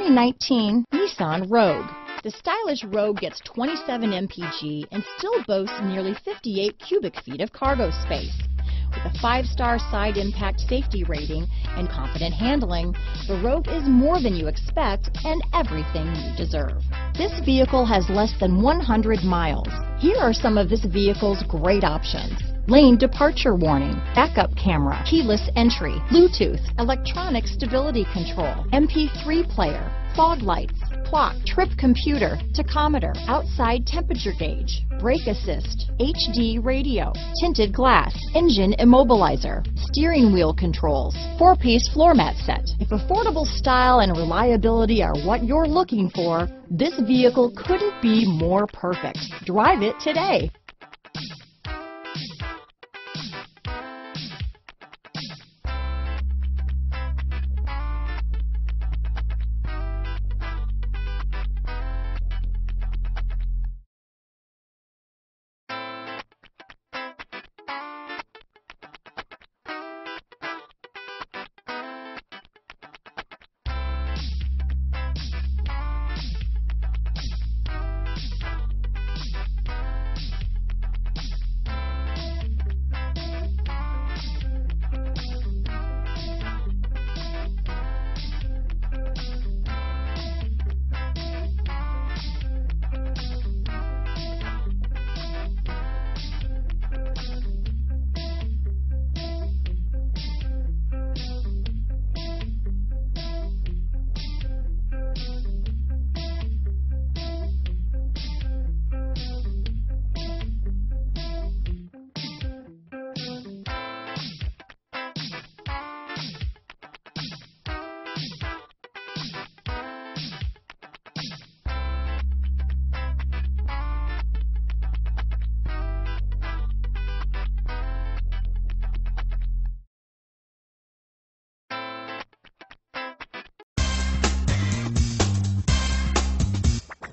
2019 Nissan Rogue. The stylish Rogue gets 27 mpg and still boasts nearly 58 cubic feet of cargo space. With a 5-star side impact safety rating and confident handling, the Rogue is more than you expect and everything you deserve. This vehicle has less than 100 miles. Here are some of this vehicle's great options: lane departure warning, backup camera, keyless entry, Bluetooth, electronic stability control, MP3 player, fog lights, clock, trip computer, tachometer, outside temperature gauge, brake assist, HD radio, tinted glass, engine immobilizer, steering wheel controls, 4-piece floor mat set. If affordable style and reliability are what you're looking for, this vehicle couldn't be more perfect. Drive it today.